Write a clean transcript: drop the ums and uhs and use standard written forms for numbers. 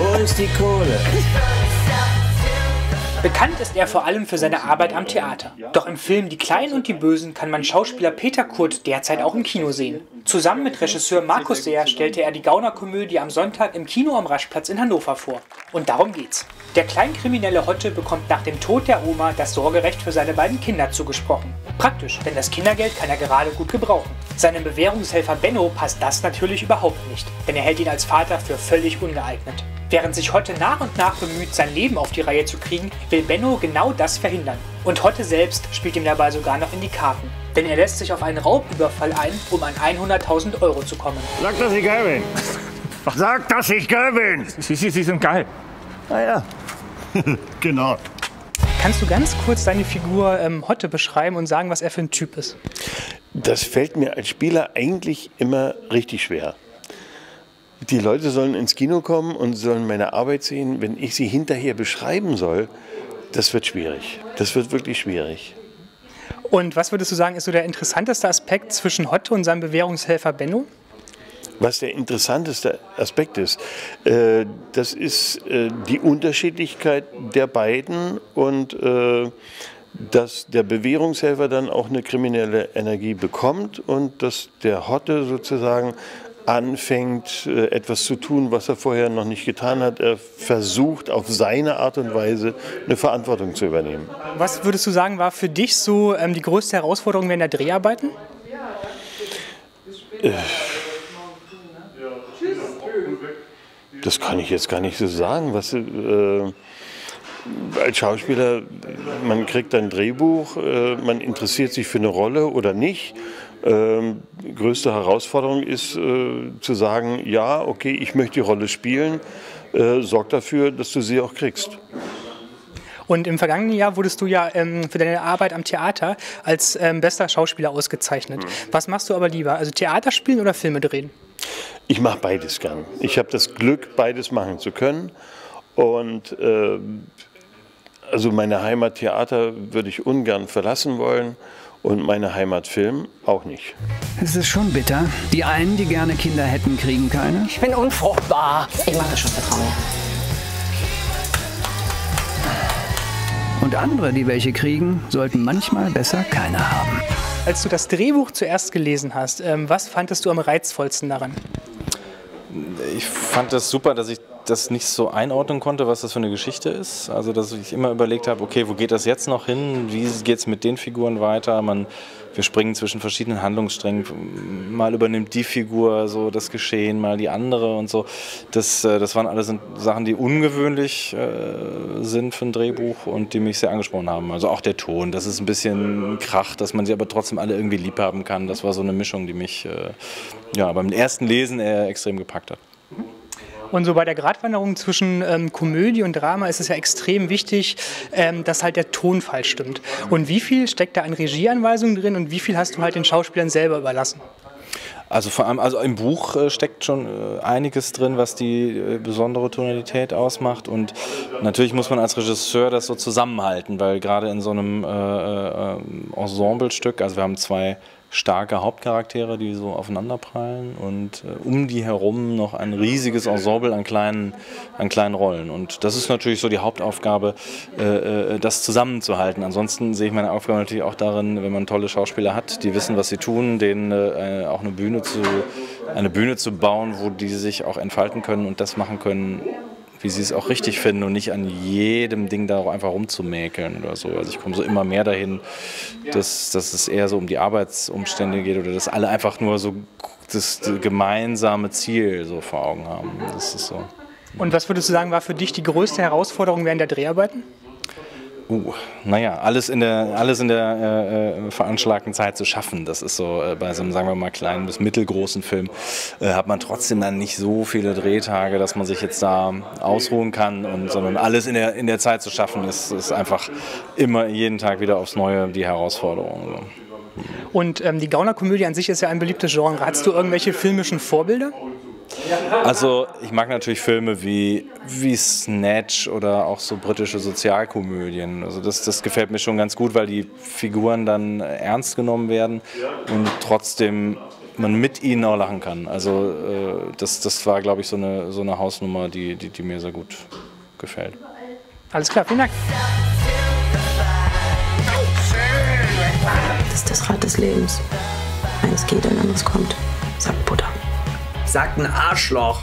Wo ist die Kohle? Bekannt ist er vor allem für seine Arbeit am Theater. Doch im Film Die Kleinen und die Bösen kann man Schauspieler Peter Kurth derzeit auch im Kino sehen. Zusammen mit Regisseur Markus Sehr stellte er die Gaunerkomödie am Sonntag im Kino am Raschplatz in Hannover vor. Und darum geht's. Der kleinkriminelle Hotte bekommt nach dem Tod der Oma das Sorgerecht für seine beiden Kinder zugesprochen. Praktisch, denn das Kindergeld kann er gerade gut gebrauchen. Seinem Bewährungshelfer Benno passt das natürlich überhaupt nicht, denn er hält ihn als Vater für völlig ungeeignet. Während sich Hotte nach und nach bemüht, sein Leben auf die Reihe zu kriegen, will Benno genau das verhindern. Und Hotte selbst spielt ihm dabei sogar noch in die Karten. Denn er lässt sich auf einen Raubüberfall ein, um an 100.000 Euro zu kommen. Sag, dass ich geil bin! Sag, dass ich geil bin! Sie sind geil. Ah ja, genau. Kannst du ganz kurz deine Figur Hotte beschreiben und sagen, was er für ein Typ ist? Das fällt mir als Spieler eigentlich immer richtig schwer. Die Leute sollen ins Kino kommen und sollen meine Arbeit sehen. Wenn ich sie hinterher beschreiben soll, das wird schwierig. Das wird wirklich schwierig. Und was würdest du sagen, ist so der interessanteste Aspekt zwischen Hotte und seinem Bewährungshelfer Benno? Was der interessanteste Aspekt ist, das ist die Unterschiedlichkeit der beiden und dass der Bewährungshelfer dann auch eine kriminelle Energie bekommt und dass der Hotte sozusagen anfängt, etwas zu tun, was er vorher noch nicht getan hat. Er versucht auf seine Art und Weise eine Verantwortung zu übernehmen. Was würdest du sagen, war für dich so die größte Herausforderung während der Dreharbeiten? Das kann ich jetzt gar nicht so sagen. Was, als Schauspieler, man kriegt ein Drehbuch, man interessiert sich für eine Rolle oder nicht. Größte Herausforderung ist zu sagen, ja, okay, ich möchte die Rolle spielen, sorg dafür, dass du sie auch kriegst. Und im vergangenen Jahr wurdest du ja für deine Arbeit am Theater als bester Schauspieler ausgezeichnet. Was machst du aber lieber, also Theater spielen oder Filme drehen? Ich mache beides gern. Ich habe das Glück, beides machen zu können. Und also meine Heimat Theater würde ich ungern verlassen wollen und meine Heimat Film auch nicht. Es ist schon bitter. Die einen, die gerne Kinder hätten, kriegen keine. Ich bin unfruchtbar. Ich mache das schon, vertraue mir. Und andere, die welche kriegen, sollten manchmal besser keine haben. Als du das Drehbuch zuerst gelesen hast, was fandest du am reizvollsten daran? Ich fand das super, dass ich das nicht so einordnen konnte, was das für eine Geschichte ist. Also dass ich immer überlegt habe, okay, wo geht das jetzt noch hin? Wie geht es mit den Figuren weiter? Wir springen zwischen verschiedenen Handlungssträngen. Mal übernimmt die Figur so das Geschehen, mal die andere und so. Das waren alles Sachen, die ungewöhnlich sind für ein Drehbuch und die mich sehr angesprochen haben. Also auch der Ton, das ist ein bisschen Krach, dass man sie aber trotzdem alle irgendwie lieb haben kann. Das war so eine Mischung, die mich ja, beim ersten Lesen extrem gepackt hat. Und so bei der Gratwanderung zwischen Komödie und Drama ist es ja extrem wichtig, dass halt der Tonfall stimmt. Und wie viel steckt da an Regieanweisungen drin und wie viel hast du halt den Schauspielern selber überlassen? Also vor allem, also im Buch steckt schon einiges drin, was die besondere Tonalität ausmacht, und natürlich muss man als Regisseur das so zusammenhalten, weil gerade in so einem Ensemblestück, also wir haben zwei starke Hauptcharaktere, die so aufeinanderprallen, und um die herum noch ein riesiges Ensemble an kleinen Rollen. Und das ist natürlich so die Hauptaufgabe, das zusammenzuhalten. Ansonsten sehe ich meine Aufgabe natürlich auch darin, wenn man tolle Schauspieler hat, die wissen, was sie tun, denen auch eine Bühne zu bauen, wo die sich auch entfalten können und das machen können, wie sie es auch richtig finden, und nicht an jedem Ding da einfach rumzumäkeln oder so. Also ich komme so immer mehr dahin, dass es eher so um die Arbeitsumstände geht oder dass alle einfach nur so das gemeinsame Ziel so vor Augen haben. Das ist so. Und was würdest du sagen, war für dich die größte Herausforderung während der Dreharbeiten? Naja, alles in der veranschlagten Zeit zu schaffen, das ist so, bei so einem, sagen wir mal, kleinen bis mittelgroßen Film hat man trotzdem dann nicht so viele Drehtage, dass man sich jetzt da ausruhen kann, und, sondern alles in der Zeit zu schaffen, ist einfach immer jeden Tag wieder aufs Neue die Herausforderung. So. Und die Gaunerkomödie an sich ist ja ein beliebtes Genre. Hast du irgendwelche filmischen Vorbilder? Also ich mag natürlich Filme wie Snatch oder auch so britische Sozialkomödien. Also das gefällt mir schon ganz gut, weil die Figuren dann ernst genommen werden und trotzdem man mit ihnen auch lachen kann. Also das war, glaube ich, so eine Hausnummer, die mir sehr gut gefällt. Alles klar, vielen Dank. Das ist das Rad des Lebens. Eines geht, ein anderes kommt, sagt Buddha. Sagt ein Arschloch.